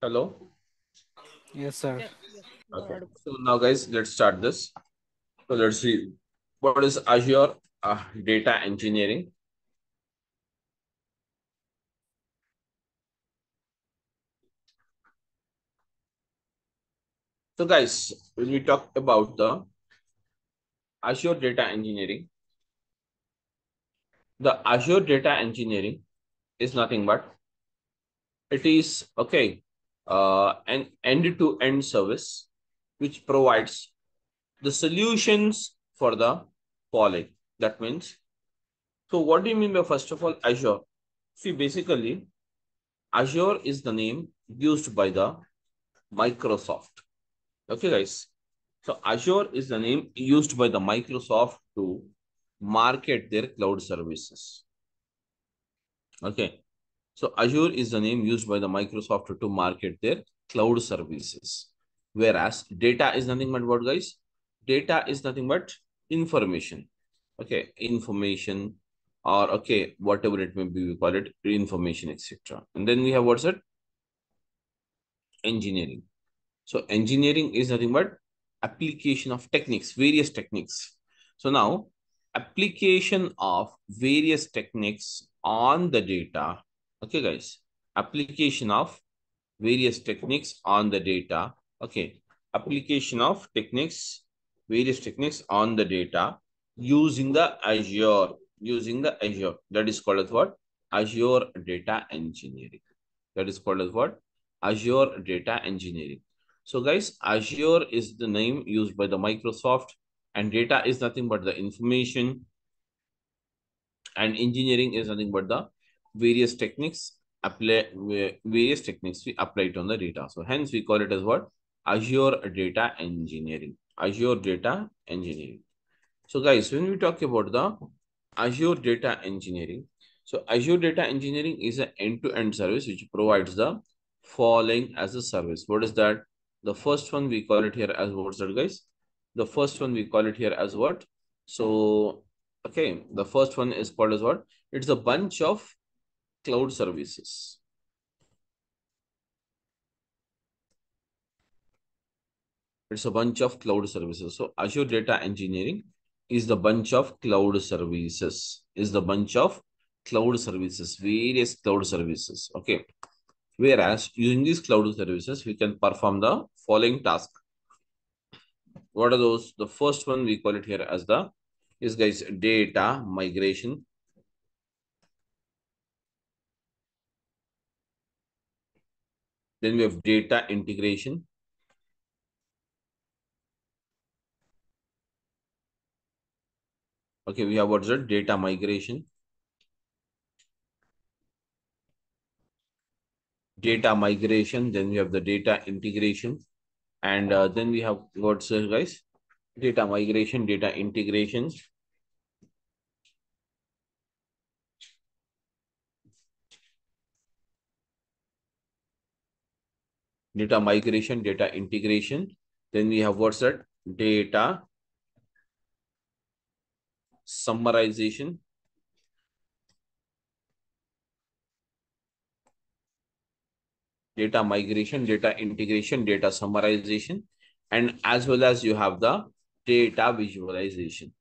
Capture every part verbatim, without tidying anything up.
Hello? Yes, sir. Okay. So now guys, let's start this. So let's see what is Azure uh, Data Engineering. So guys, when we talk about the Azure Data Engineering, the Azure Data Engineering is nothing but it is, okay, uh, an end-to-end service which provides the solutions for the calling. That means, so what do you mean by, first of all, Azure? See, basically, Azure is the name used by the Microsoft. Okay, guys. So Azure is the name used by the Microsoft to market their cloud services. Okay. So Azure is the name used by the Microsoft to market their cloud services. Whereas data is nothing but what, guys? Data is nothing but information. Okay. Information or, okay, whatever it may be, we call it information, et cetera. And then we have what's it? Engineering. So engineering is nothing but application of techniques, various techniques. So now application of various techniques on the data. Okay, guys, application of various techniques on the data. Okay, application of techniques, various techniques on the data using the Azure, using the Azure. That is called as what? Azure Data Engineering. That is called as what? Azure Data Engineering. So guys, Azure is the name used by the Microsoft, and data is nothing but the information, and engineering is nothing but the various techniques, apply various techniques we applied on the data. So hence we call it as what? Azure Data Engineering, Azure Data Engineering. So guys, when we talk about the Azure Data Engineering, so Azure Data Engineering is an end-to-end service which provides the following as a service. What is that? The first one we call it here as what's that, guys? The first one we call it here as what? So, okay, the first one is called as what? It's a bunch of cloud services. It's a bunch of cloud services. So, Azure Data Engineering is the bunch of cloud services. Is the bunch of cloud services, various cloud services. Okay. Whereas, using these cloud services, we can perform the following task. What are those? The first one, we call it here as the, is guys, data migration. Then we have data integration. Okay, we have what's it? Data migration. Data migration, then we have the data integration, and uh, then we have what's uh, guys? Data migration, data integrations. Data migration, data integration. Then we have what's that? Data summarization. Data migration, data integration, data summarization, and as well as you have the data visualization.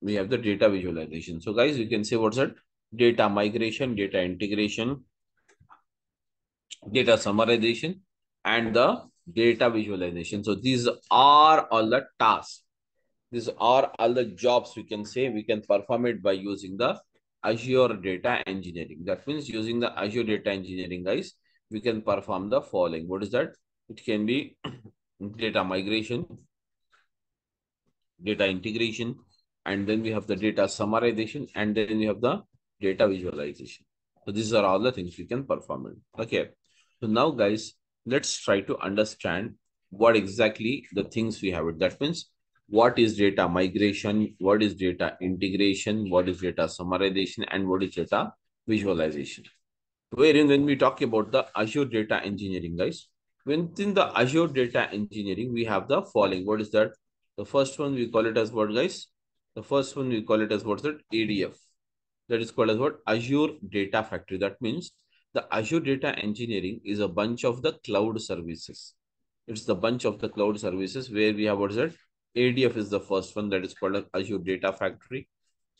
We have the data visualization. So guys, you can say what's that? Data migration, data integration, data summarization, and the data visualization. So these are all the tasks. These are all the jobs we can say we can perform it by using the Azure Data Engineering. That means using the Azure Data Engineering, guys, we can perform the following. What is that? It can be data migration, data integration, and then we have the data summarization, and then we have the data visualization. So these are all the things we can perform it. Okay. So now, guys, let's try to understand what exactly the things we have it. That means, what is data migration? What is data integration? What is data summarization? And what is data visualization? Wherein when we talk about the Azure Data Engineering, guys, within the Azure Data Engineering, we have the following. What is that? The first one we call it as what, guys? The first one we call it as what's that? A D F. that is called as what? Azure Data Factory. That means the Azure Data Engineering is a bunch of the cloud services. It's the bunch of the cloud services where we have what is it? A D F is the first one, that is called as Azure Data Factory.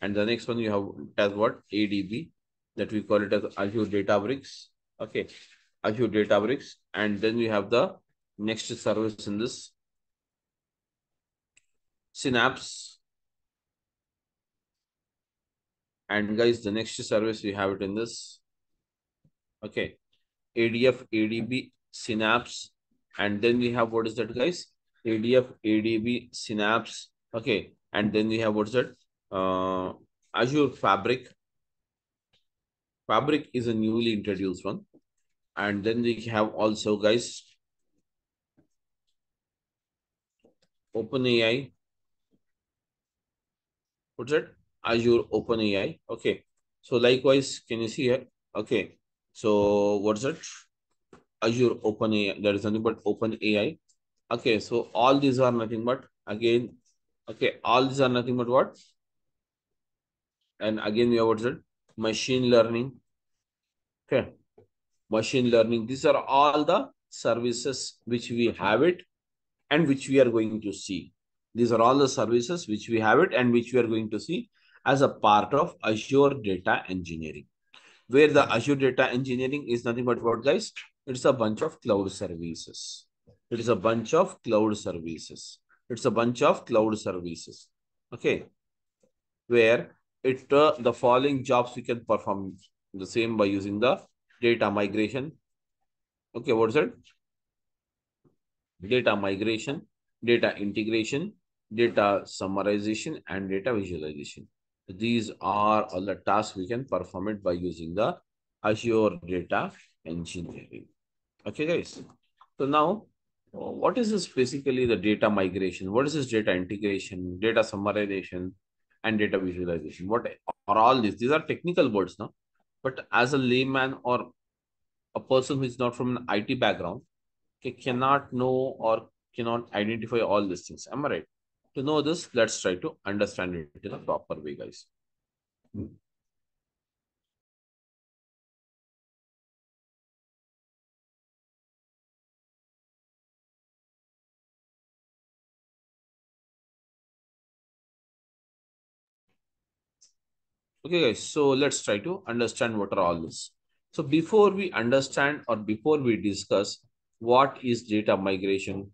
And the next one you have as what? A D B, that we call it as Azure Databricks. Okay, Azure Databricks. And then we have the next service in this Synapse. And guys, the next service we have it in this. Okay, A D F, A D B, Synapse. And then we have what is that, guys? A D F, A D B, Synapse. Okay, and then we have what is that? Uh, Azure Fabric. Fabric is a newly introduced one. And then we have also, guys, OpenAI. What's that? Azure OpenAI. Okay. So likewise, can you see here? Okay. So what's it? Azure OpenAI. There is nothing but OpenAI. Okay. So all these are nothing but again. Okay. All these are nothing but what? And again, we have what's it? Machine learning. Okay. Machine learning. These are all the services which we have it and which we are going to see. These are all the services which we have it and which we are going to see as a part of Azure Data Engineering, where the Azure Data Engineering is nothing but what, guys? It's a bunch of cloud services. It is a bunch of cloud services. It's a bunch of cloud services. Okay. Where it uh, the following jobs we can perform the same by using the data migration. Okay, what is it? Data migration, data integration, data summarization, and data visualization. These are all the tasks we can perform it by using the Azure Data Engineering. Okay, guys. So now, what is this basically the data migration? What is this data integration, data summarization, and data visualization? What are all these? These are technical words now. But as a layman or a person who is not from an I T background, they cannot know or cannot identify all these things. Am I right? To know this, let's try to understand it in a proper way, guys. Hmm. Okay, guys, so let's try to understand what are all this. So before we understand or before we discuss what is data migration,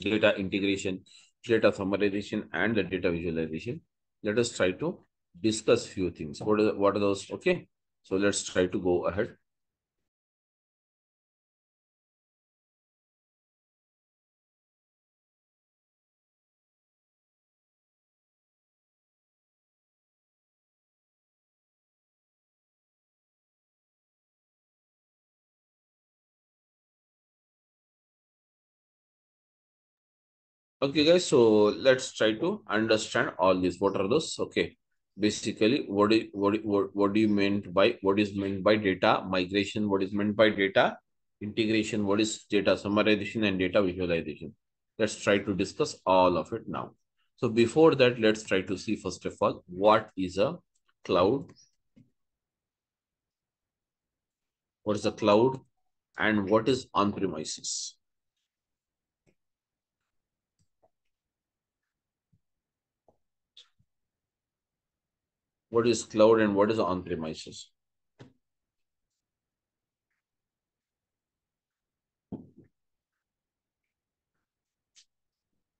data integration, data summarization, and the data visualization, let us try to discuss few things. What are, what are those? Okay, so let's try to go ahead. Okay, guys, so let's try to understand all this. What are those? Okay, basically, what do, what, what, what do you mean by, what is meant by data migration? What is meant by data integration? What is data summarization and data visualization? Let's try to discuss all of it now. So before that, let's try to see, first of all, what is a cloud? What is a cloud? And what is on-premises? What is cloud and what is on-premises?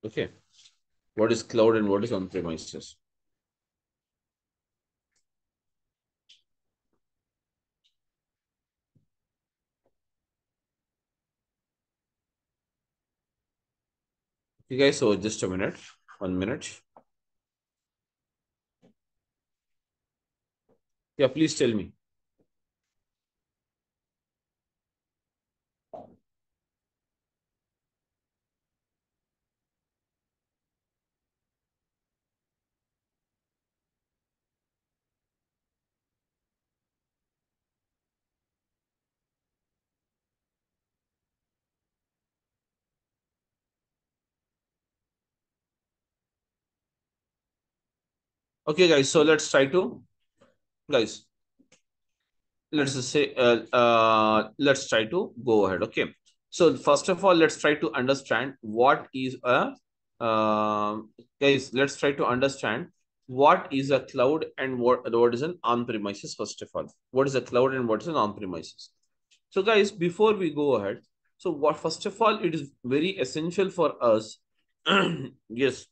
Okay. What is cloud and what is on-premises? Okay, guys, so just a minute, one minute. Yeah, please tell me. Okay, guys, so let's try to, guys, let's say, uh, uh, let's try to go ahead. Okay. So first of all, let's try to understand what is a, uh, guys, let's try to understand what is a cloud and what, what is an on-premises, first of all. What is a cloud and what is an on-premises? So guys, before we go ahead, so what, first of all, it is very essential for us. Yes,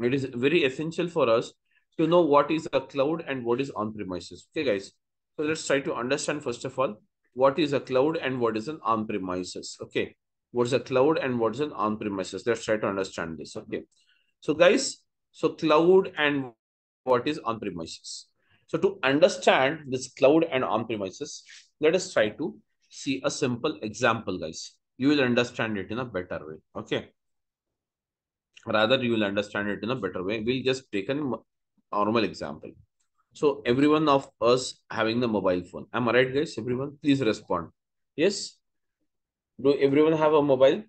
it is very essential for us to know what is a cloud and what is on-premises. Okay, guys. So let's try to understand, first of all, what is a cloud and what is an on-premises. Okay. What is a cloud and what is an on-premises? Let's try to understand this. Okay. So guys, so cloud and what is on-premises. So to understand this cloud and on-premises, let us try to see a simple example, guys. You will understand it in a better way. Okay. Rather, you will understand it in a better way. We'll just take a normal example. So everyone of us having the mobile phone. Am I right, guys? Everyone, please respond. Yes. Do everyone have a mobile?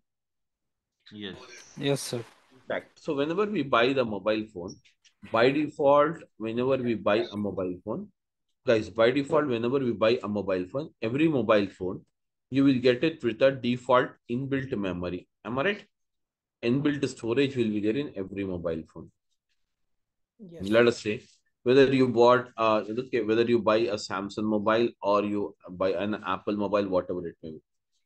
Yes. Yes, sir. So whenever we buy the mobile phone, by default, whenever we buy a mobile phone, guys, by default, whenever we buy a mobile phone, every mobile phone, you will get it with a default inbuilt memory. Am I right? Inbuilt storage will be there in every mobile phone. Yes. Let us say whether you bought, uh, whether you buy a Samsung mobile or you buy an Apple mobile, whatever it may be.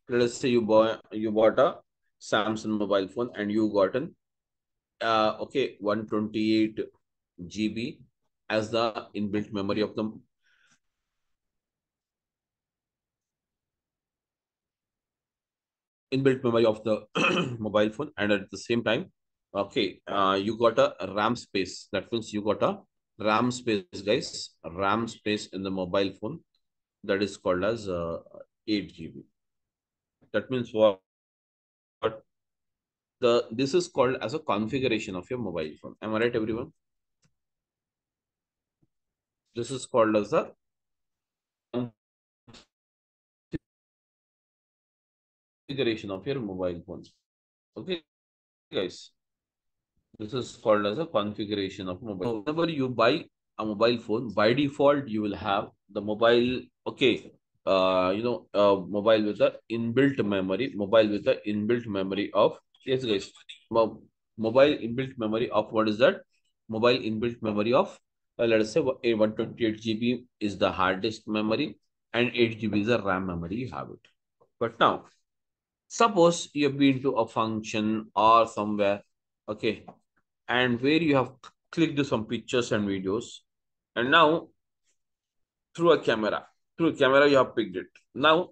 Let us say you buy, you bought a Samsung mobile phone and you got an uh, okay one twenty-eight G B as the inbuilt memory of the inbuilt memory of the mobile phone, and at the same time, okay, uh, you got a RAM space. That means you got a RAM space, guys, RAM space in the mobile phone that is called as uh, eight G B. That means what? The this is called as a configuration of your mobile phone. Am I right, everyone? This is called as a configuration of your mobile phone. Okay, guys, this is called as a configuration of mobile. Whenever you buy a mobile phone, by default, you will have the mobile. Okay, uh, you know, uh, mobile with the inbuilt memory, mobile with the inbuilt memory of, yes, guys, mo mobile inbuilt memory of, what is that? Mobile inbuilt memory of, uh, let us say a one twenty-eight G B is the hard disk memory and eight G B is the RAM memory. You have it. But now, suppose you have been to a function or somewhere, okay, and where you have clicked some pictures and videos, and now through a camera, through a camera you have picked it. Now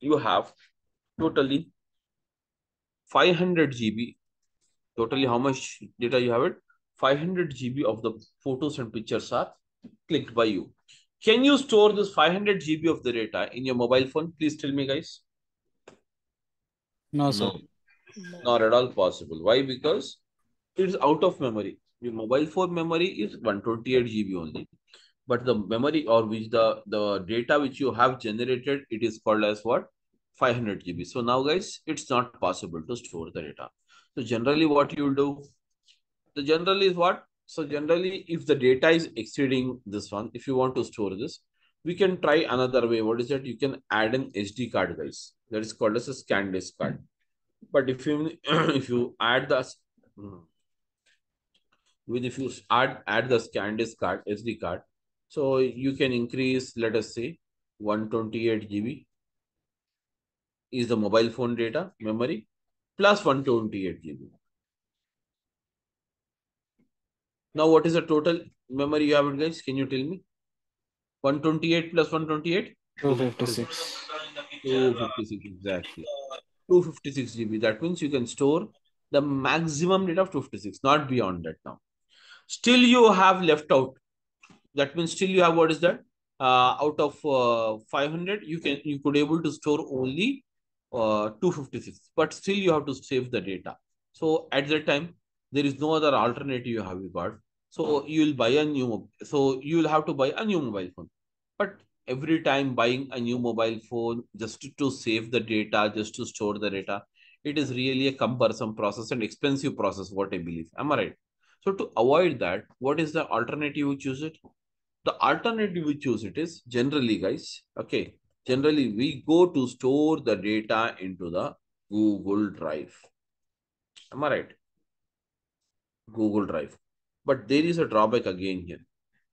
you have totally five hundred G B, totally how much data you have it? five hundred G B of the photos and pictures are clicked by you. Can you store this five hundred G B of the data in your mobile phone? Please tell me, guys. No, sir. No. Not at all possible. Why? Because it's out of memory. Your mobile phone memory is one twenty-eight G B only. But the memory or which the, the data which you have generated, it is called as what? five hundred G B. So now, guys, it's not possible to store the data. So generally what you do, the generally is what? So generally if the data is exceeding this one, if you want to store this, we can try another way. What is that? You can add an S D card, guys. That is called as a scan disk card. But if you if you add the with if you add add the scan disk card S D card, so you can increase. Let us say one twenty-eight G B is the mobile phone data memory plus one twenty-eight G B. Now what is the total memory you have it, guys? Can you tell me? one twenty-eight plus one twenty-eight? two fifty-six. two fifty-six, exactly. two fifty-six G B. That means you can store the maximum data of two fifty-six, not beyond that now. Still you have left out. That means still you have, what is that? Uh, out of uh, five hundred, you can you could able to store only uh, two fifty-six. But still you have to save the data. So at that time, there is no other alternative you have got. So you will buy a new, so you will have to buy a new mobile phone. But every time buying a new mobile phone just to, to save the data, just to store the data, it is really a cumbersome process and expensive process, what I believe. Am I right? So to avoid that, what is the alternative we choose it? The alternative we choose it is generally, guys, okay, generally we go to store the data into the Google Drive. Am I right? Google Drive. But there is a drawback again here.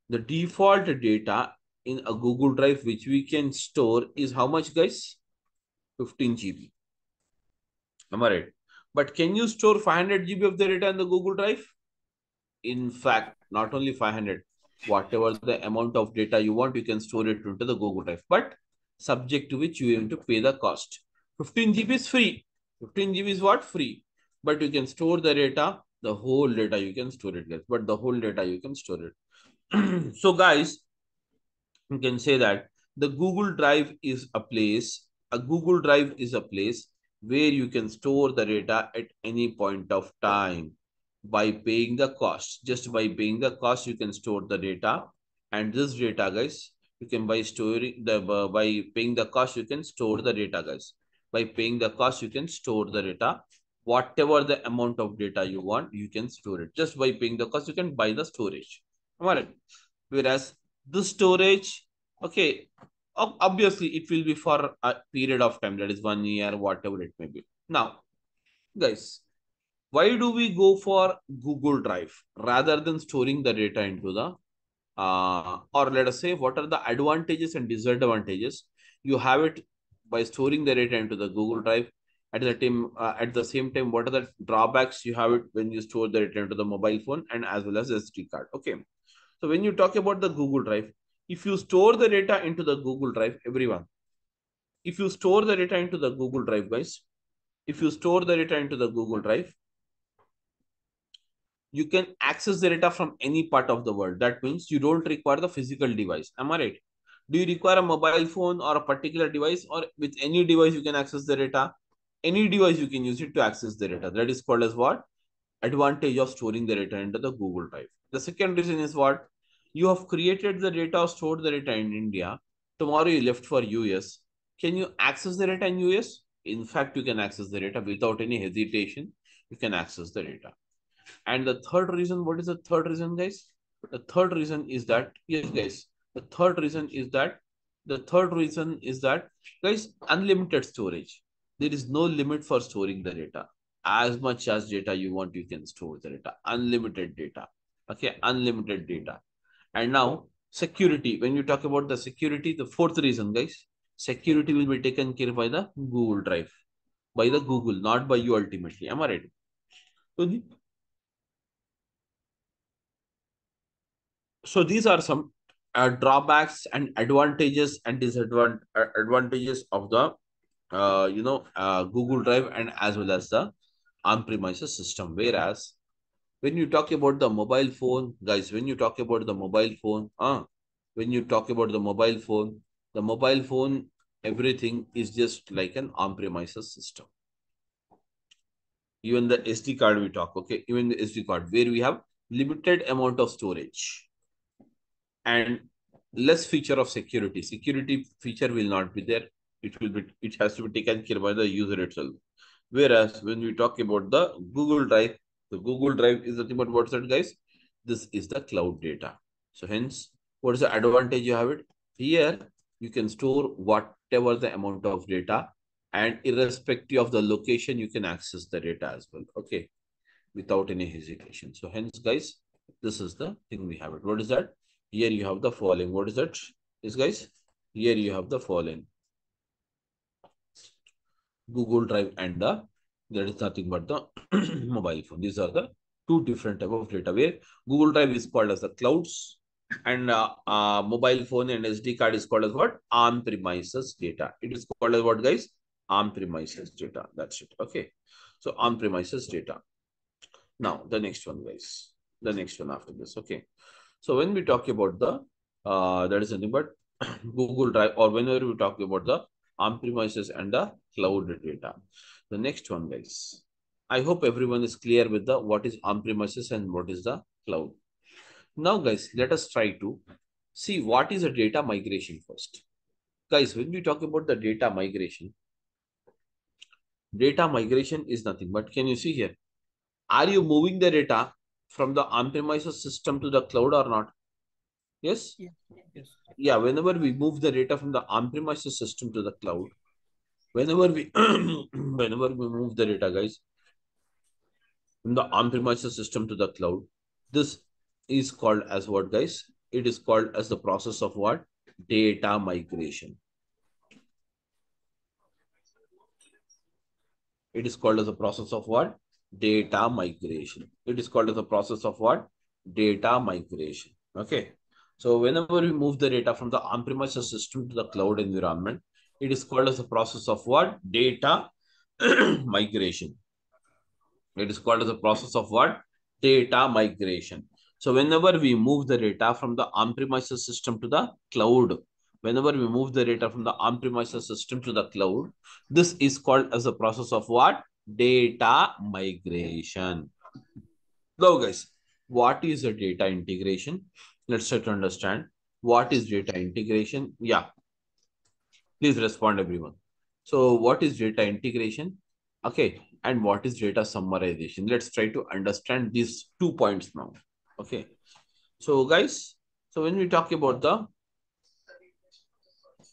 The default data in a Google Drive which we can store is how much, guys? fifteen G B. Am I right? But can you store five hundred G B of the data in the Google Drive? In fact, not only five hundred, whatever the amount of data you want, you can store it into the Google Drive. But subject to which you have to pay the cost. fifteen G B is free. fifteen G B is what? Free. But you can store the data, the whole data you can store it, guys. But the whole data you can store it. So, guys, you can say that the Google Drive is a place, a Google Drive is a place where you can store the data at any point of time by paying the cost. Just by paying the cost, you can store the data. And this data, guys, you can by storing the by paying the cost, you can store the data, guys. By paying the cost, you can store the data. Whatever the amount of data you want, you can store it. Just by paying the cost, you can buy the storage. Alright. Whereas the storage, okay, obviously it will be for a period of time, that is one year, whatever it may be. Now, guys, why do we go for Google Drive rather than storing the data into the, uh, or let us say, what are the advantages and disadvantages? You have it by storing the data into the Google Drive. At the time, uh, at the same time, what are the drawbacks you have it when you store the data into the mobile phone and as well as S D card? Okay. So when you talk about the Google Drive, if you store the data into the Google Drive, everyone, if you store the data into the Google Drive, guys, if you store the data into the Google Drive, you can access the data from any part of the world. That means you don't require the physical device. Am I right? Do you require a mobile phone or a particular device, or with any device you can access the data? Any device you can use it to access the data. That is called as what? Advantage of storing the data into the Google Drive. The second reason is what? You have created the data or stored the data in India. Tomorrow you left for U S. Can you access the data in U S? In fact, you can access the data without any hesitation. You can access the data. And the third reason, what is the third reason, guys? The third reason is that, yes, guys, the third reason is that, the third reason is that, guys, unlimited storage. There is no limit for storing the data. As much as data you want, you can store the data. Unlimited data. Okay, unlimited data. And now, security. When you talk about the security, the fourth reason, guys, security will be taken care of by the Google Drive. By the Google, not by you ultimately. Am I right? So, so these are some uh, drawbacks and advantages and disadvantages of the, uh, you know, uh, Google Drive and as well as the on-premises system. Whereas, when you talk about the mobile phone, guys, when you talk about the mobile phone, uh, when you talk about the mobile phone, the mobile phone, everything is just like an on-premises system. Even the S D card we talk, okay, even the S D card where we have limited amount of storage and less feature of security. Security feature will not be there. It will be, it has to be taken care of by the user itself. Whereas when we talk about the Google Drive, the Google Drive is nothing but what's that, guys? This is the cloud data. So hence, what is the advantage you have it? Here, you can store whatever the amount of data and irrespective of the location, you can access the data as well. Okay, without any hesitation. So hence, guys, this is the thing we have it. What is that? Here you have the following. What is that? Is guys, here you have the following. Google Drive and the that is nothing but the mobile phone. These are the two different type of data where Google Drive is called as the clouds and uh, uh, mobile phone and S D card is called as what? On-premises data. It is called as what, guys? On-premises data. That's it. Okay. So on-premises data. Now the next one, guys. The next one after this. Okay. So when we talk about the, uh, that is nothing but Google Drive or whenever we talk about the on-premises and the cloud data. The next one, guys, I hope everyone is clear with the what is on-premises and what is the cloud. Now, guys, let us try to see what is a data migration first. Guys, when we talk about the data migration, data migration is nothing but can you see here? Are you moving the data from the on-premises system to the cloud or not? Yes? Yeah. Yes. Yeah, whenever we move the data from the on-premises system to the cloud, whenever we, whenever we move the data, guys, from the on-premises system to the cloud, this is called as what, guys? It is called as the process of what? Data migration. It is called as a process of what? Data migration. It is called as a process of what? Data migration. Okay. So whenever we move the data from the on-premises system to the cloud environment, it is called as a process of what? Data migration. It is called as a process of what? Data migration. So whenever we move the data from the on-premises system to the cloud, whenever we move the data from the on-premises system to the cloud, this is called as a process of what? Data migration. Now guys, what is a data integration? Let's try to understand. What is data integration? Yeah. Please respond everyone. So what is data integration? Okay. And what is data summarization? Let's try to understand these two points now. Okay. So guys, so when we talk about the,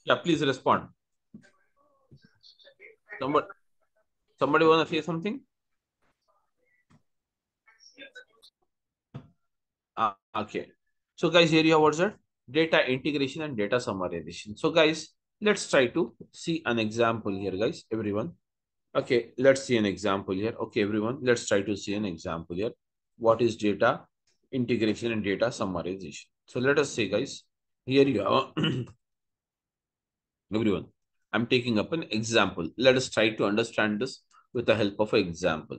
yeah, please respond. Somebody, somebody want to say something? Uh, okay. So guys, here you have what's that? Data integration and data summarization. So guys, let's try to see an example here, guys, everyone. Okay. Let's see an example here. Okay, everyone, let's try to see an example here. What is data integration and data summarization? So let us say, guys, here you are. Everyone, I'm taking up an example. Let us try to understand this with the help of an example.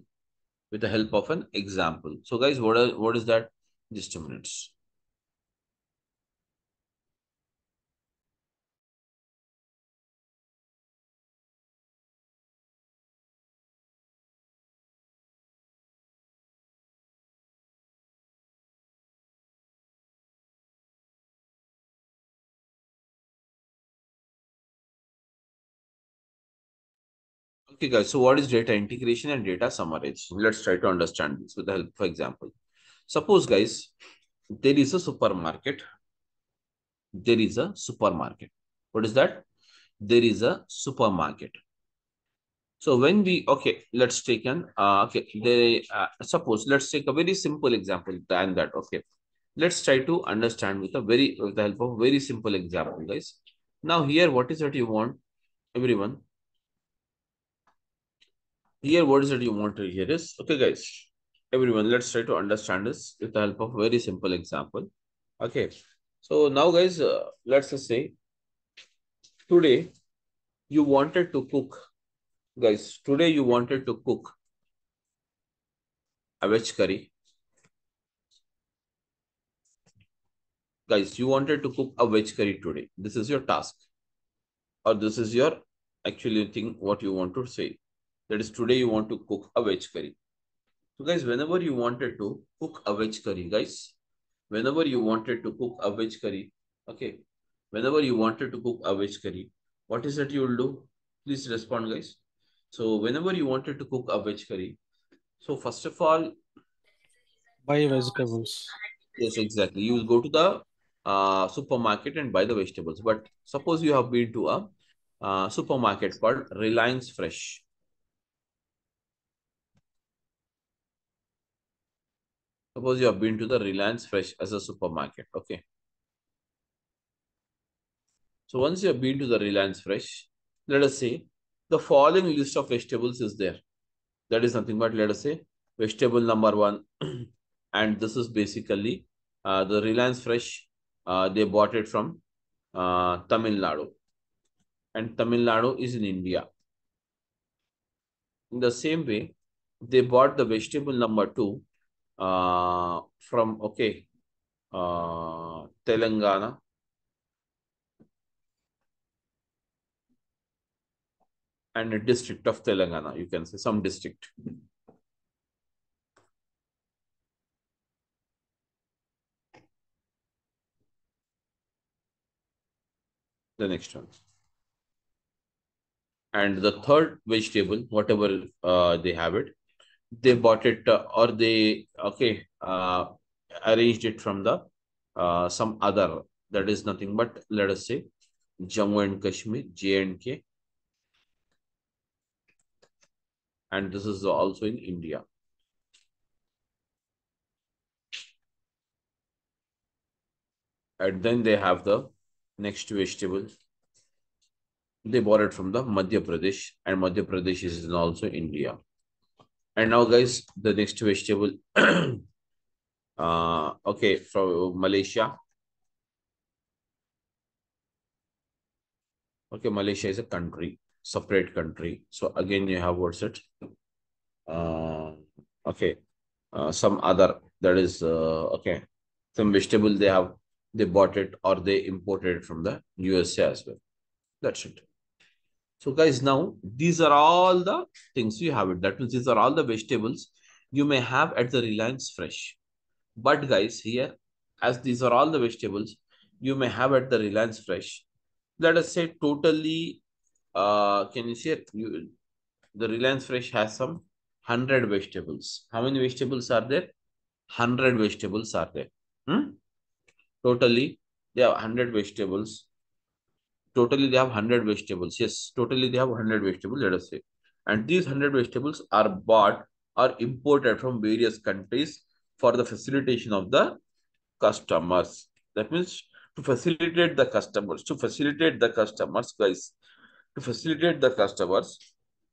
With the help of an example. So guys, what, are, what is that? Just two minutes. Okay, guys, so what is data integration and data summarization? Let's try to understand this with the help of example. Suppose, guys, there is a supermarket. There is a supermarket. What is that? There is a supermarket. So when we, okay, let's take an, uh, okay, they, uh, suppose, let's take a very simple example than that, okay. Let's try to understand with, a very, with the help of a very simple example, guys. Now here, what is that you want, everyone? Here, what is it you want to hear is, okay, guys, everyone, let's try to understand this with the help of a very simple example. Okay. So now, guys, uh, let's just say today you wanted to cook, guys, today you wanted to cook a veg curry. Guys, you wanted to cook a veg curry today. This is your task, or this is your actually thing, what you want to say. That is, today you want to cook a veg curry. So guys, whenever you wanted to cook a veg curry, guys, whenever you wanted to cook a veg curry, okay, whenever you wanted to cook a veg curry, what is it you will do? Please respond, guys. So whenever you wanted to cook a veg curry, so first of all, buy vegetables. Yes, exactly. You will go to the uh, supermarket and buy the vegetables. But suppose you have been to a uh, supermarket called Reliance Fresh. Suppose you have been to the Reliance Fresh as a supermarket, okay. So once you have been to the Reliance Fresh, let us say the following list of vegetables is there. That is nothing but, let us say, vegetable number one. And this is basically uh, the Reliance Fresh. Uh, they bought it from uh, Tamil Nadu. And Tamil Nadu is in India. In the same way, they bought the vegetable number two. Uh, from, okay, uh, Telangana. And a district of Telangana, you can say, some district. The next one. And the third vegetable, whatever uh, they have it, they bought it uh, or they, okay, uh, arranged it from the uh, some other, that is nothing but, let us say, Jammu and Kashmir, J and K. And this is also in India. And then they have the next vegetable. They bought it from the Madhya Pradesh, and Madhya Pradesh is in also India. And now, guys, the next vegetable, uh, okay, from Malaysia. Okay, Malaysia is a country, separate country. So again, you have what's it? Uh, okay, uh, some other, that is, uh, okay, some vegetable they have, they bought it or they imported it from the U S A as well. That's it. So guys, now these are all the things you have it. That means these are all the vegetables you may have at the Reliance Fresh. But guys, here, as these are all the vegetables you may have at the Reliance Fresh, let us say totally, uh, can you see it? You, the Reliance Fresh has some one hundred vegetables. How many vegetables are there? one hundred vegetables are there. Hmm? Totally, they have one hundred vegetables. Totally, they have one hundred vegetables. Yes, totally, they have one hundred vegetables, let us say. And these one hundred vegetables are bought or imported from various countries for the facilitation of the customers. That means to facilitate the customers, to facilitate the customers, guys, to facilitate the customers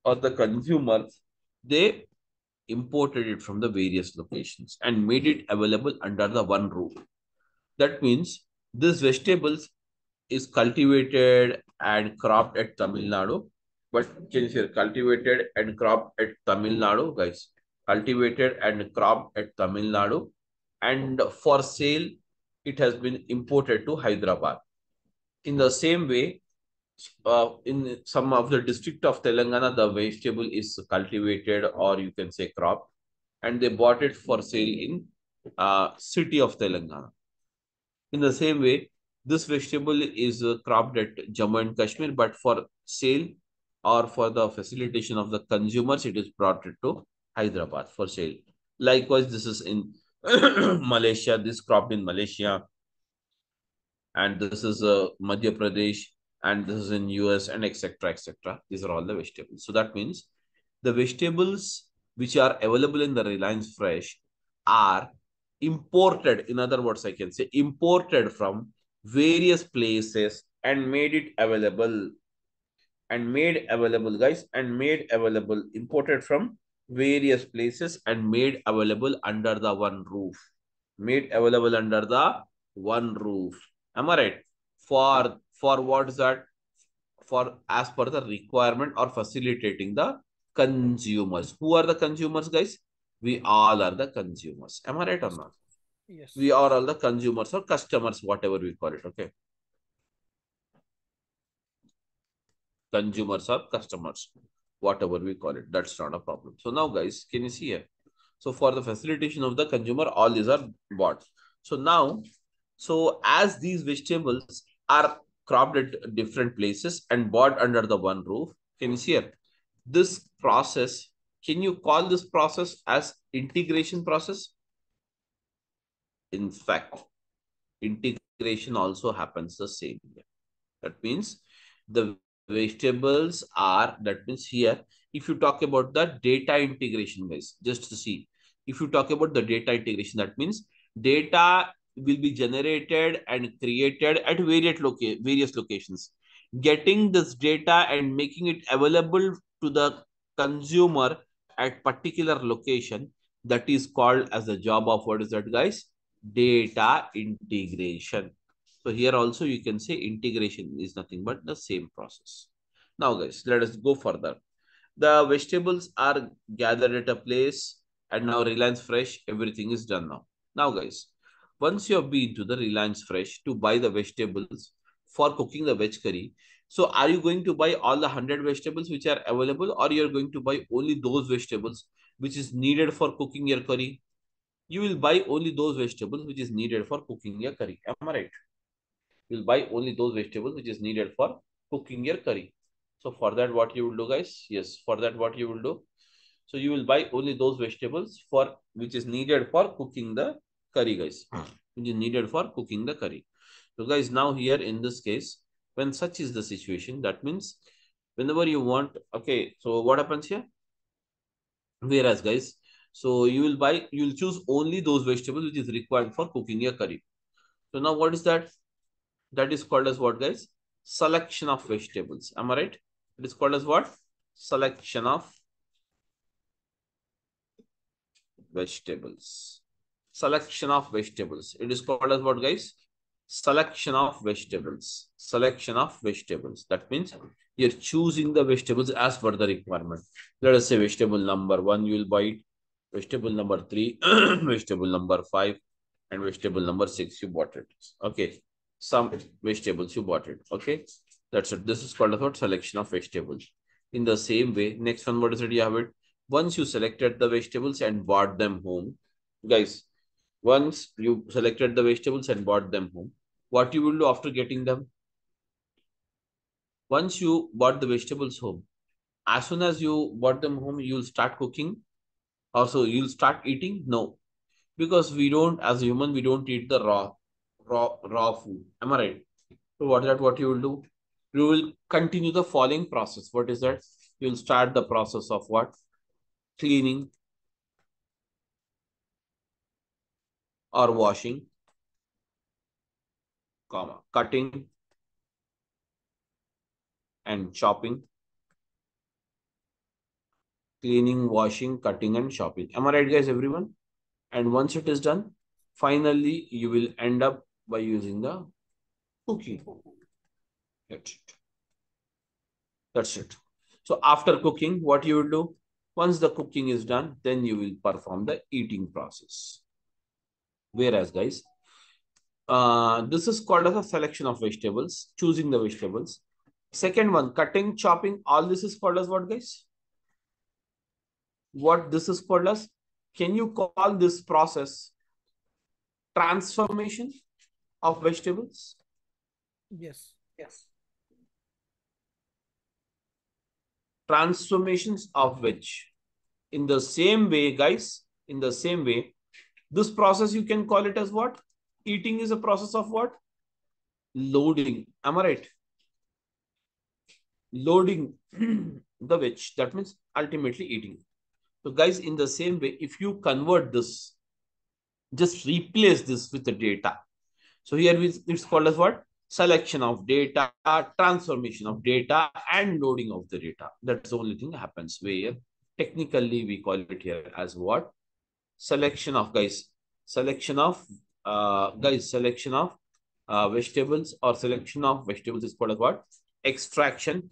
or the consumers, they imported it from the various locations and made it available under the one roof. That means this vegetables is cultivated and cropped at Tamil Nadu. But change here, cultivated and cropped at Tamil Nadu, guys. Cultivated and cropped at Tamil Nadu. And for sale, it has been imported to Hyderabad. In the same way, uh, in some of the district of Telangana, the vegetable is cultivated or you can say cropped. And they bought it for sale in uh, city of Telangana. In the same way, this vegetable is uh, cropped at Jammu and Kashmir, but for sale or for the facilitation of the consumers, it is brought to Hyderabad for sale. Likewise, this is in Malaysia, this cropped in Malaysia, and this is uh, Madhya Pradesh, and this is in U S, and et cetera, et cetera. These are all the vegetables. So that means the vegetables which are available in the Reliance Fresh are imported, in other words, I can say imported from various places and made it available and made available, guys, and made available, imported from various places and made available under the one roof, made available under the one roof. Am I right? For, for what's that? For as per the requirement or facilitating the consumers. Who are the consumers, guys? We all are the consumers. Am I right or not? Yes. We are all the consumers or customers, whatever we call it. Okay. Consumers or customers, whatever we call it. That's not a problem. So now, guys, can you see here? So for the facilitation of the consumer, all these are bought. So now, so as these vegetables are cropped at different places and bought under the one roof, can you see here? This process, can you call this process as integration process? In fact, integration also happens the same way. That means the vegetables are, that means here, if you talk about the data integration, guys, just to see, if you talk about the data integration, that means data will be generated and created at various, loca- various locations. Getting this data and making it available to the consumer at particular location, that is called as the job of, what is that, guys? Data integration. So here also you can say integration is nothing but the same process. Now, guys, let us go further. The vegetables are gathered at a place and now Reliance Fresh, everything is done now. Now, guys, once you have been to the Reliance Fresh to buy the vegetables for cooking the veg curry, so are you going to buy all the one hundred vegetables which are available, or you're going to buy only those vegetables which is needed for cooking your curry? You will buy only those vegetables which is needed for cooking your curry. Am I right? You will buy only those vegetables which is needed for cooking your curry. So for that, what you will do, guys? Yes, for that, what you will do? So you will buy only those vegetables for which is needed for cooking the curry, guys. Which is needed for cooking the curry. So guys, now here in this case, when such is the situation, that means whenever you want, okay, so what happens here? Whereas guys, so you will buy, you will choose only those vegetables which is required for cooking your curry. So now what is that? That is called as what, guys? Selection of vegetables. Am I right? It is called as what? Selection of vegetables. Selection of vegetables. It is called as what, guys? Selection of vegetables. Selection of vegetables. That means you're choosing the vegetables as per the requirement. Let us say vegetable number one, you will buy it. Vegetable number three, vegetable number five, and vegetable number six, you bought it. Okay. Some vegetables you bought it. Okay. That's it. This is called about selection of vegetables. In the same way, next one, what is it? You have it. Once you selected the vegetables and bought them home, guys, once you selected the vegetables and bought them home, what you will do after getting them? Once you bought the vegetables home, as soon as you bought them home, you'll start cooking. Also, you'll start eating? No. Because we don't, as a human, we don't eat the raw, raw, raw food. Am I right? So what is that? What you will do? You will continue the following process. What is that? You'll start the process of what? Cleaning or washing, comma, cutting and chopping. Cleaning, washing, cutting and chopping. Am I right, guys, everyone? And once it is done, finally, you will end up by using the cooking. That's it. That's it. So after cooking, what you will do? Once the cooking is done, then you will perform the eating process. Whereas, guys, uh, this is called as a selection of vegetables, choosing the vegetables. Second one, cutting, chopping, all this is called as what, guys? What this is called as? Can you call this process transformation of vegetables? Yes. Yes. Transformations of which? In the same way, guys, in the same way, this process you can call it as what? Eating is a process of what? Loading. Am I right? Loading the veg. That means ultimately eating. So guys, in the same way, if you convert this, just replace this with the data. So here it's called as what? Selection of data, transformation of data, and loading of the data. That's the only thing that happens where technically we call it here as what? Selection of, guys, selection of, uh, guys, selection of uh, vegetables or selection of vegetables is called as what? Extraction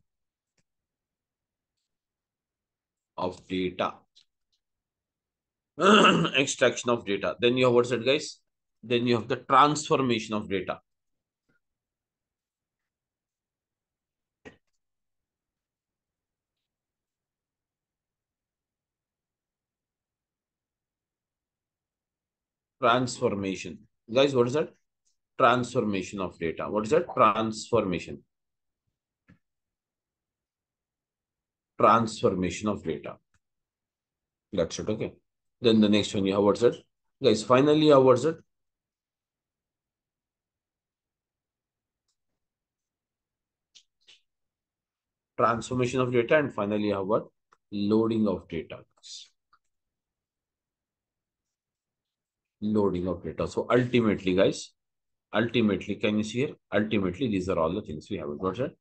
of data. Extraction of data. Then you have what's it, guys? Then you have the transformation of data. Transformation. Guys, what is that? Transformation of data. What is that? Transformation. Transformation of data. That's it. Okay. Then the next one you have what's it? Guys, finally you have what's it? Transformation of data, and finally you have what? Loading of data. Loading of data. So ultimately, guys, ultimately, can you see here? Ultimately, these are all the things we have. What's it?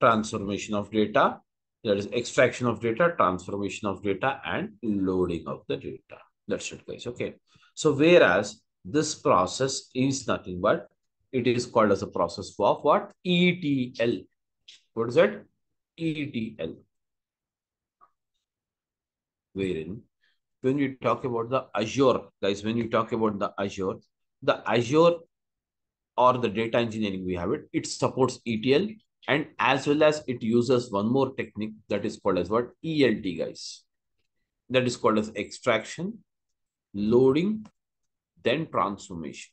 Transformation of data. That is extraction of data, transformation of data, and loading of the data. That's it, guys. Okay. So whereas this process is nothing but it is called as a process of what? E T L. What is it? E T L. Wherein when you talk about the Azure, guys, when you talk about the Azure, the Azure or the data engineering, we have it. It supports E T L. And as well as it uses one more technique that is called as what? E L T, guys. That is called as extraction, loading, then transformation.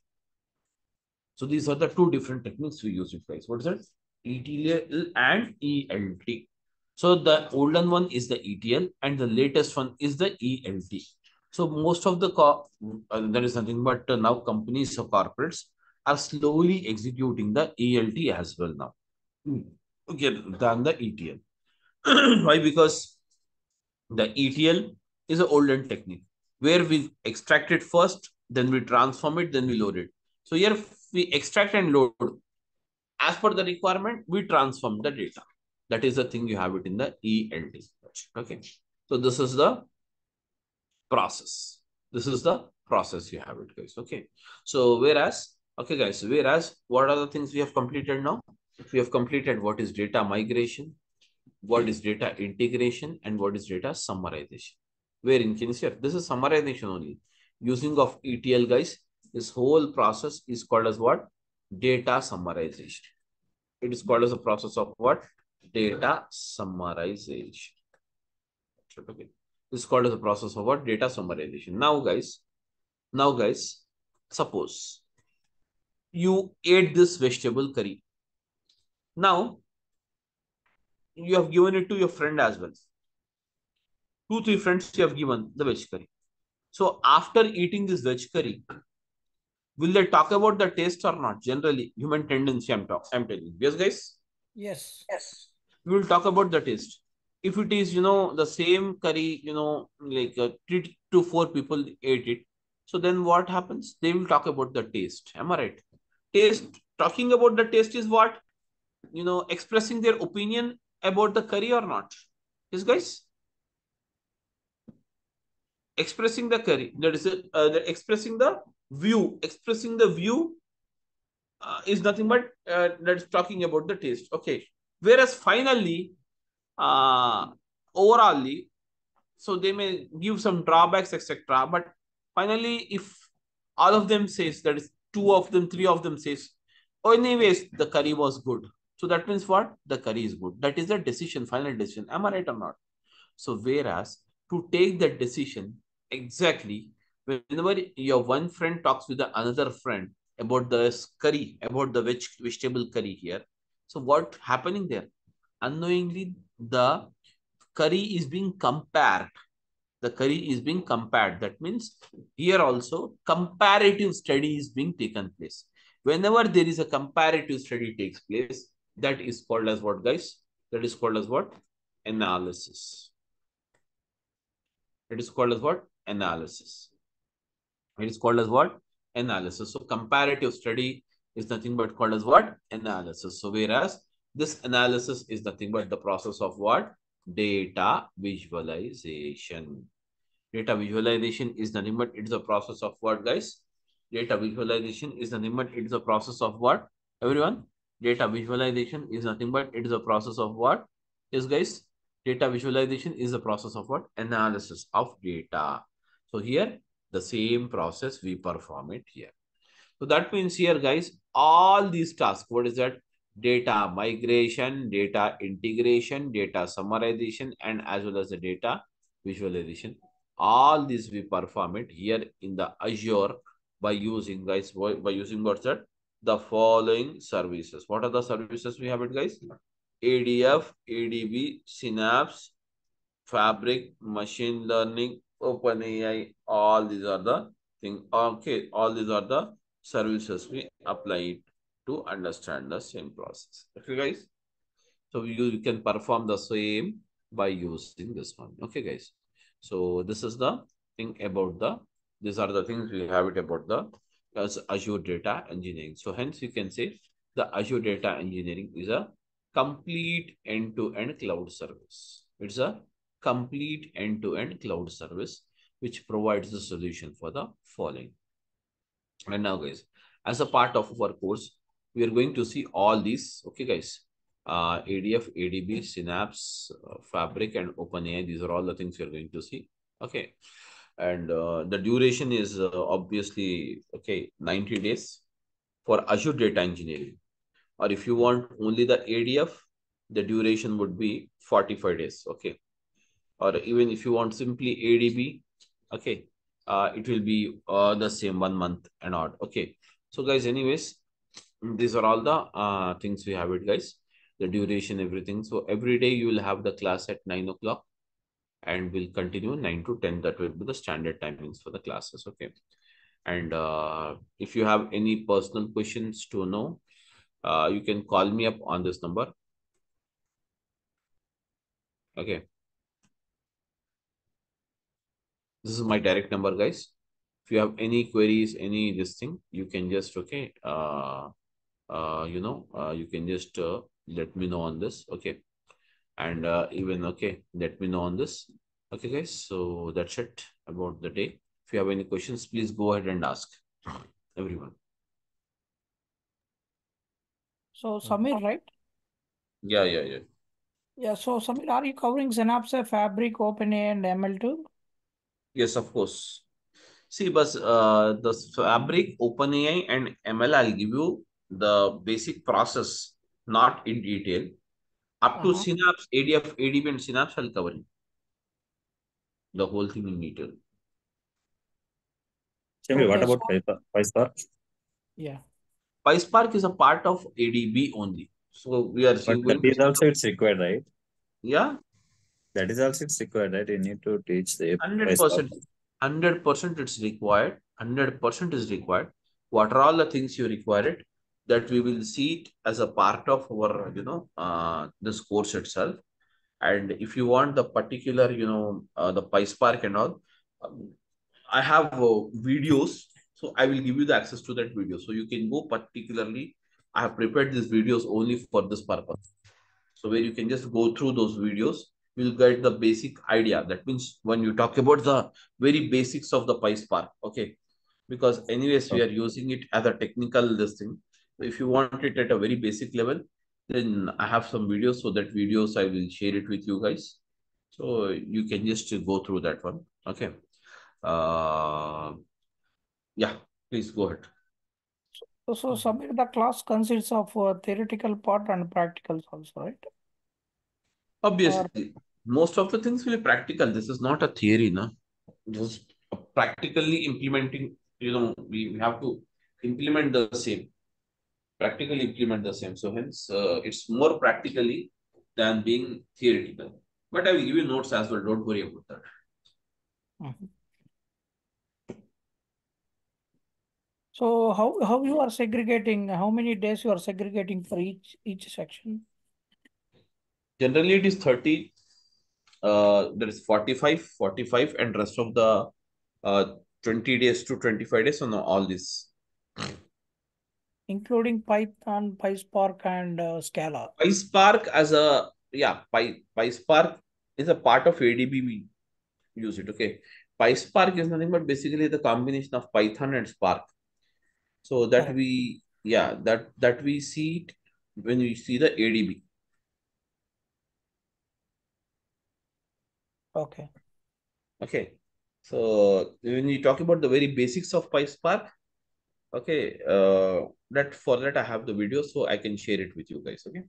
So these are the two different techniques we use it, guys. What is it? E T L and E L T. So the olden one is the E T L and the latest one is the E L T. So most of the, uh, there is nothing but uh, now companies or corporates are slowly executing the E L T as well now, okay, than the E T L. Why? Because the E T L is an olden technique where we extract it first, then we transform it, then we load it. So here we extract and load. As per the requirement, we transform the data. That is the thing you have it in the E L T. Okay. So this is the process. This is the process you have it, guys. Okay. So whereas, okay, guys, whereas what are the things we have completed now? We have completed what is data migration, what is data integration, and what is data summarization. Wherein can you see this is summarization only. Using of E T L, guys, this whole process is called as what? Data summarization. It is called as a process of what? Data summarization. Okay. It's called as a process of what? Data summarization. Now, guys, now, guys, suppose you ate this vegetable curry. Now, you have given it to your friend as well. Two, three friends you have given the veg curry. So after eating this veg curry, will they talk about the taste or not? Generally, human tendency, I'm talking, I'm telling you. Yes, guys? Yes. Yes. We will talk about the taste. If it is, you know, the same curry, you know, like uh, three to four people ate it. So then what happens? They will talk about the taste. Am I right? Taste, talking about the taste is what? You know, expressing their opinion about the curry or not. Yes, guys? Expressing the curry, that is it, uh, they're expressing the view. Expressing the view uh, is nothing but uh, that's talking about the taste. Okay. Whereas finally, uh, overallly, so they may give some drawbacks, et cetera. But finally, if all of them says, that is two of them, three of them says, oh, anyways, the curry was good. So that means what? The curry is good. That is the decision, final decision. Am I right or not? So whereas to take that decision exactly, whenever your one friend talks with the another friend about the curry, about the veg, vegetable curry here. So what happening there? Unknowingly, the curry is being compared. The curry is being compared. That means here also comparative study is being taken place. Whenever there is a comparative study takes place, that is called as what, guys? That is called as what? Analysis. It is called as what? Analysis. It is called as what? Analysis. So comparative study is nothing but called as what? Analysis. So whereas this analysis is nothing but the process of what? Data visualization. Data visualization is nothing but it is a process of what, guys? Data visualization is nothing but it is a process of what? Everyone? Data visualization is nothing but it is a process of what? Yes, guys? Data visualization is a process of what? Analysis of data. So here, the same process we perform it here. So that means here, guys, all these tasks, what is that? Data migration, data integration, data summarization, and as well as the data visualization. All these we perform it here in the Azure by using, guys, by using what's that? The following services. What are the services we have it, guys? A D F, A D B, Synapse, Fabric, Machine Learning, OpenAI, all these are the thing. Okay, all these are the services we apply it to understand the same process. Okay, guys. So you, you can perform the same by using this one. Okay, guys. So this is the thing about the, these are the things we have it about the as Azure Data Engineering. So hence you can say the Azure Data Engineering is a complete end-to-end cloud service. It's a complete end-to-end cloud service which provides the solution for the following. And now, guys, as a part of our course, we are going to see all these. Okay, guys, uh, A D F, A D B, Synapse, uh, Fabric, and OpenAI. These are all the things we are going to see. Okay, and uh, the duration is uh, obviously okay, ninety days for Azure Data Engineering. Or if you want only the A D F, the duration would be forty-five days. Okay. Or even if you want simply A D B, okay, uh, it will be uh, the same one month and odd. Okay. So guys, anyways, these are all the uh, things we have it, guys. the duration, everything. So every day you will have the class at nine o'clock and we'll continue nine to ten. That will be the standard timings for the classes. Okay. And uh, if you have any personal questions to know, uh, you can call me up on this number. Okay. This is my direct number, guys. If you have any queries, any this thing, you can just, okay, uh, uh, you know, uh, you can just uh, let me know on this, okay. And uh, even, okay, let me know on this. Okay, guys, so that's it about the day. If you have any questions, please go ahead and ask everyone. So, Sameer, right? Yeah, yeah, yeah. Yeah, so Sameer, are you covering Synapse, Fabric, OpenAI, and M L two? Yes, of course. See, but uh, the Fabric, OpenAI, and M L, I'll give you the basic process, not in detail. Up uh-huh. to Synapse, A D F, A D B, and Synapse, I'll cover it. The whole thing in detail. Sameer, okay, what about so... PySpark? Yeah. PySpark is a part of A D B only. So we are... But that is also it's required, right? Yeah. That is also it's required, right? You need to teach the... one hundred percent. one hundred percent it's required. one hundred percent is required. What are all the things you require it? That we will see it as a part of our, you know, uh, this course itself. And if you want the particular, you know, uh, the PySpark and all, um, I have uh, videos. So I will give you the access to that video. So you can go particularly... I have prepared these videos only for this purpose. So where you can just go through those videos, you'll get the basic idea. That means when you talk about the very basics of the PySpark, okay? Because anyways, we are using it as a technical listing. So if you want it at a very basic level, then I have some videos. So that videos, I will share it with you guys. So you can just go through that one, okay? Uh, yeah, please go ahead. So, so Sameer, the class consists of uh, theoretical part and practicals also, right? Obviously, or... most of the things will be practical. This is not a theory, na? Just practically implementing, you know, we, we have to implement the same. Practically implement the same. So hence, uh, it's more practically than being theoretical. But I will give you notes as well. Don't worry about that. Mm-hmm. So how, how you are segregating, how many days you are segregating for each, each section? Generally, it is thirty, uh, there is forty-five, forty-five and rest of the uh, twenty days to twenty-five days on all this. Including Python, PySpark and uh, Scala. PySpark as a, yeah, Py, PySpark is a part of A D B, we use it, okay. PySpark is nothing but basically the combination of Python and Spark. So that okay. we, yeah, that, that we see it when we see the A D B. Okay. Okay. So when you talk about the very basics of PySpark, okay, uh, that for that I have the video, so I can share it with you guys. Okay.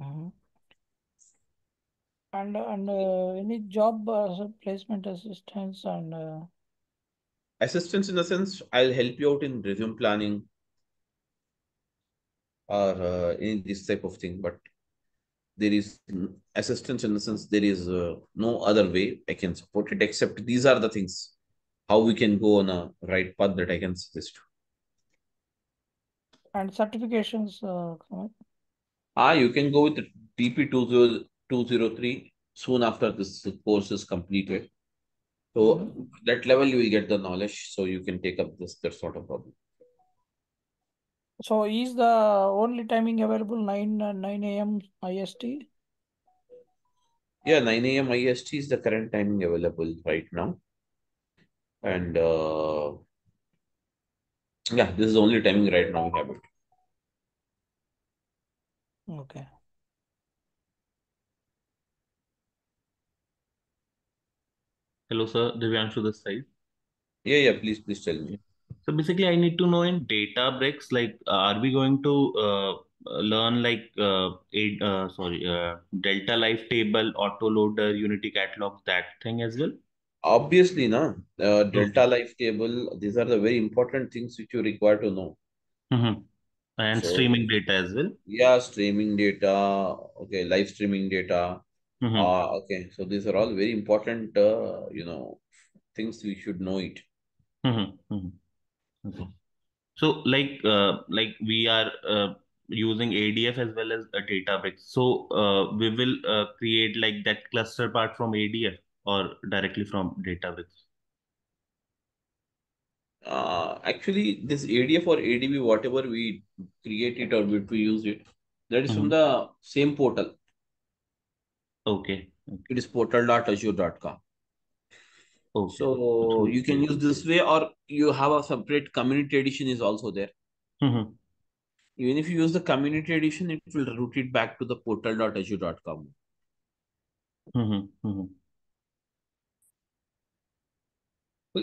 Mm-hmm. And, and uh, any job uh, placement assistance and... Uh... Assistance in the sense, I'll help you out in resume planning or uh, in this type of thing. But there is assistance in the sense, there is uh, no other way I can support it, except these are the things, how we can go on a right path that I can suggest. And certifications? Uh, ah, you can go with D P two oh three soon after this course is completed. So mm-hmm. that level you will get the knowledge, so you can take up this that sort of problem. So is the only timing available nine a m I S T? Yeah, nine a m I S T is the current timing available right now, and uh, yeah, this is the only timing right now we have it. Okay. Hello, sir. Divyanshu this side. Yeah, yeah. Please, please tell me. So basically, I need to know in Databricks, like, uh, are we going to uh, learn like, uh, aid, uh, sorry, uh, Delta Live Table, Autoloader, Unity Catalog, that thing as well? Obviously, na. Uh, Delta Live Table. These are the very important things which you require to know. Mm-hmm. And so, streaming data as well. Yeah, streaming data. Okay, live streaming data. Mm-hmm. uh, okay, so these are all very important, uh, you know, things we should know it. Mm-hmm. Mm-hmm. Okay. So like, uh, like we are uh, using A D F as well as a Databricks. So uh, we will uh, create like that cluster part from A D F or directly from Databricks. Uh, actually, this A D F or A D B, whatever we create it or we use it, that is mm-hmm. from the same portal. Okay. okay. It is portal dot azure dot com. Okay. So you can use this way, or you have a separate community edition is also there. Mm-hmm. Even if you use the community edition, it will route it back to the portal dot azure dot com. Mm-hmm. Mm-hmm.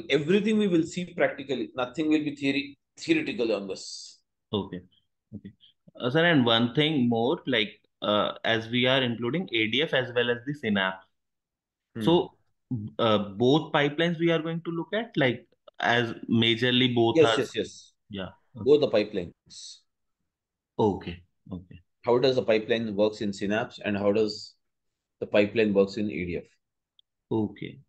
Everything we will see practically, nothing will be theory theoretical on this. Okay. Okay. Uh, sir, and one thing more, like uh, as we are including A D F as well as the Synapse. Hmm. So uh, both pipelines we are going to look at, like as majorly both yes, are. Yes, yes, yes. Yeah. Okay. Both the pipelines. Okay. Okay. How does the pipeline works in Synapse and how does the pipeline works in A D F? Okay.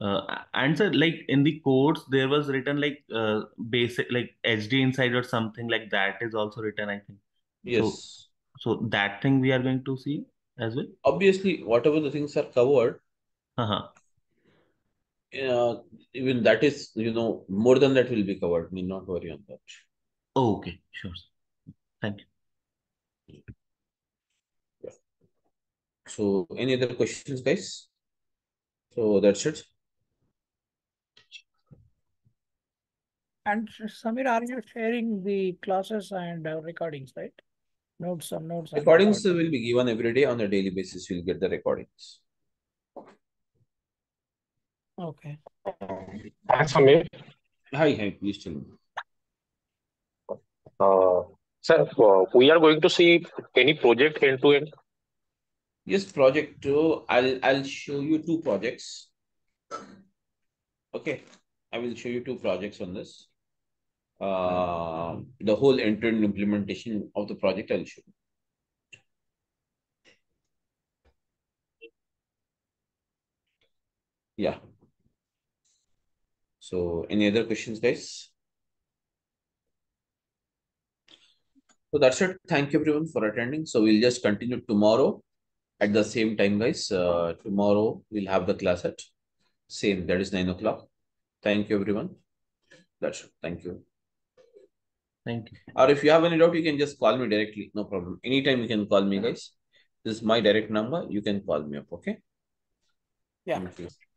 Uh, and sir, like in the codes, there was written like uh, basic, like H D inside or something like that is also written, I think. Yes. So, so that thing we are going to see as well. Obviously, whatever the things are covered, uh-huh. uh, even that is, you know, more than that will be covered. Need not worry on that. Oh, okay, sure. Thank you. Yeah. So any other questions, guys? So that's it. And Sameer, are you sharing the classes and uh, recordings, right? Notes and notes. Recordings will be given every day on a daily basis. You'll get the recordings. Okay. Thanks, Sameer. Hi, hi. Please tell me. Uh, sir, uh, we are going to see any project end to end. Yes, project two. I'll I'll show you two projects. Okay. I will show you two projects on this. Uh, the whole end-to-end implementation of the project I'll show you. Yeah. So any other questions, guys? So that's it. Thank you everyone for attending. So we'll just continue tomorrow at the same time, guys. Uh, tomorrow we'll have the class at same, that is nine o'clock. Thank you, everyone. That's it. Thank you. Thank you. Or if you have any doubt, you can just call me directly. No problem. Anytime you can call me, guys. This is my direct number. You can call me up. Okay. Yeah. Thank you.